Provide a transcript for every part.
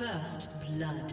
First blood.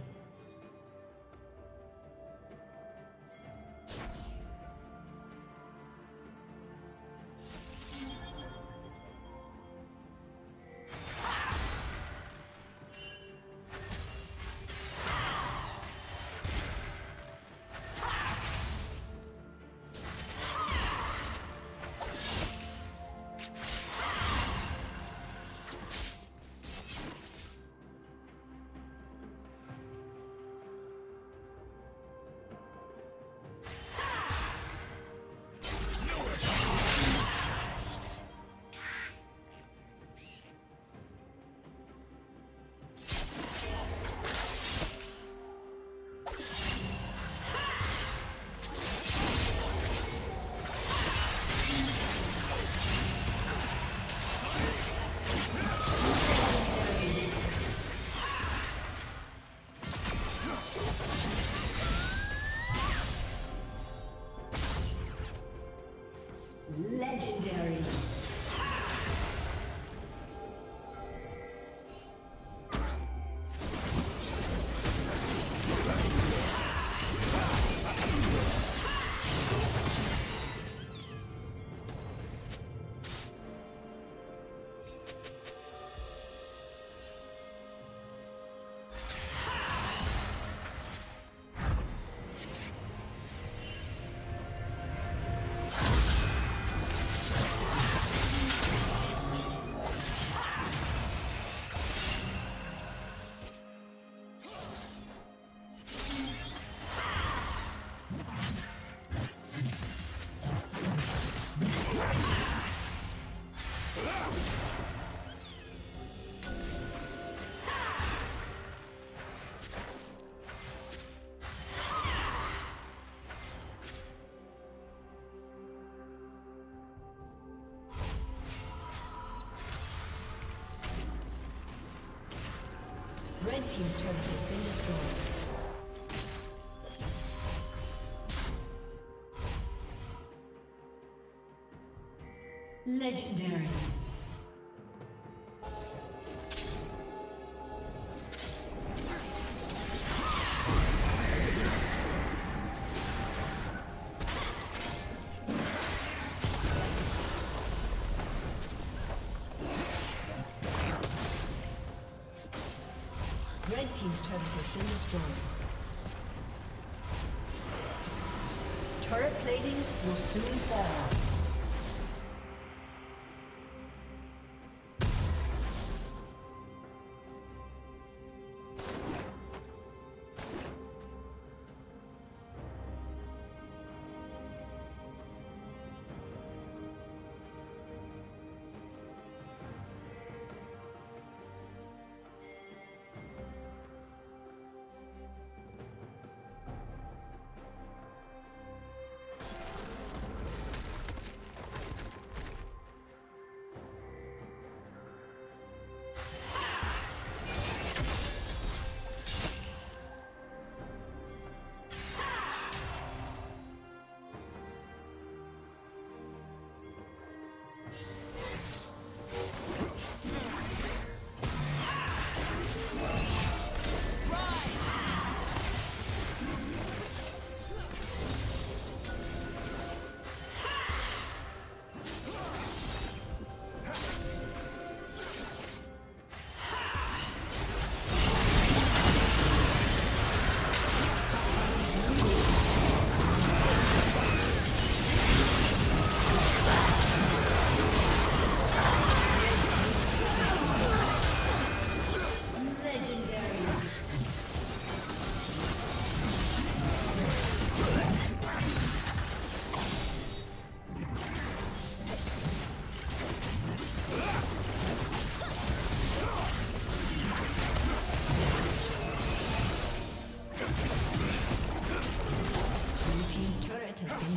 Legendary. Red team's turret has been destroyed. Legendary. Red team's turret has been destroyed. Turret plating will soon fall.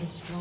destroyed.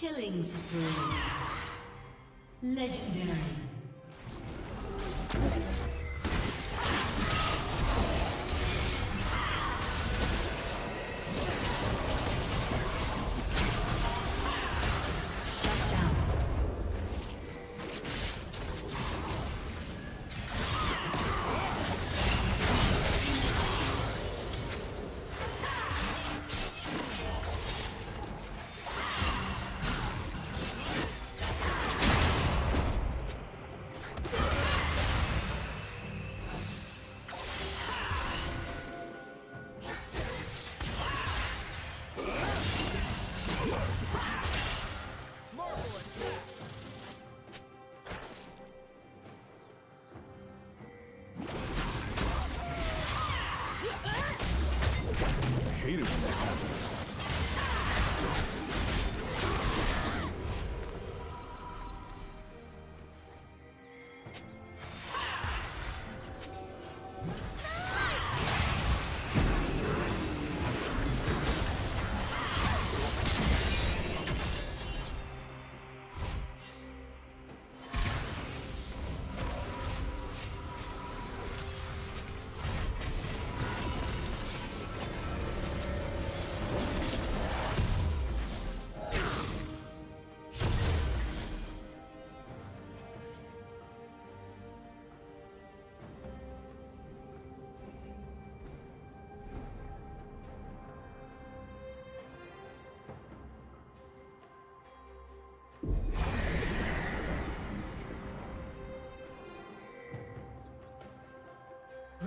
Killing spree. Legendary.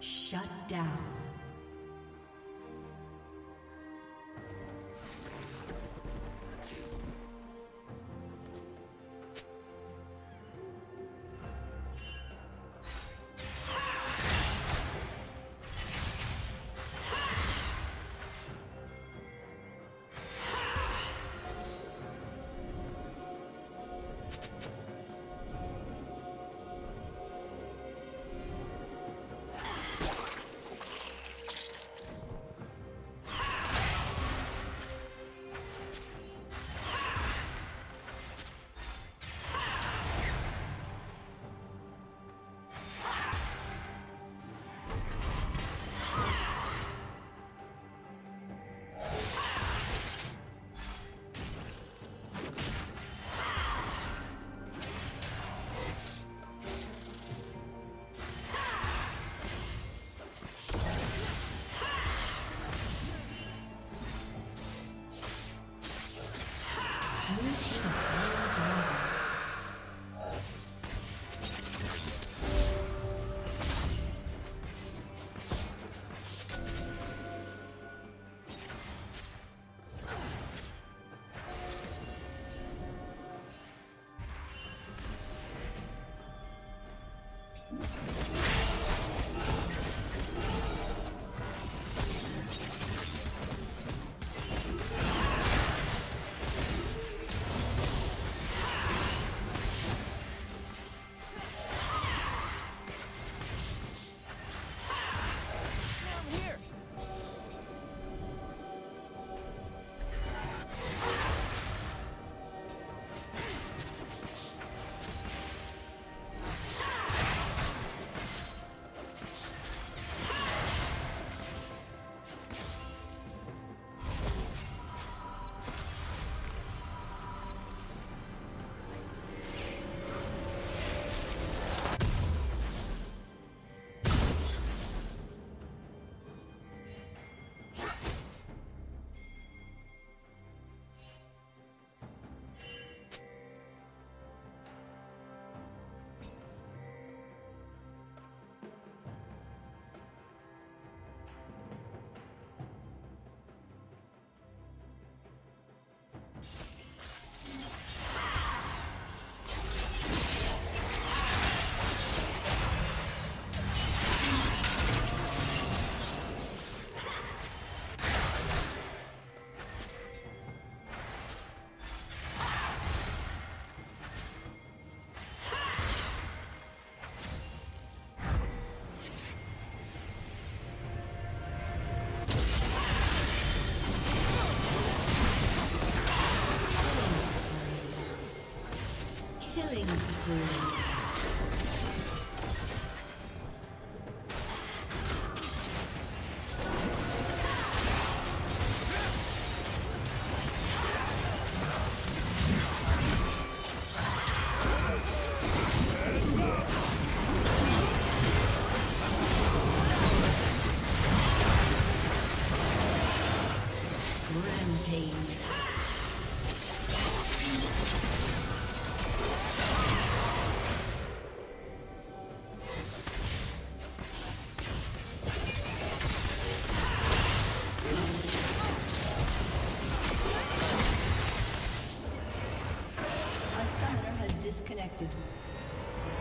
Shut down.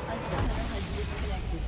A summoner has disconnected.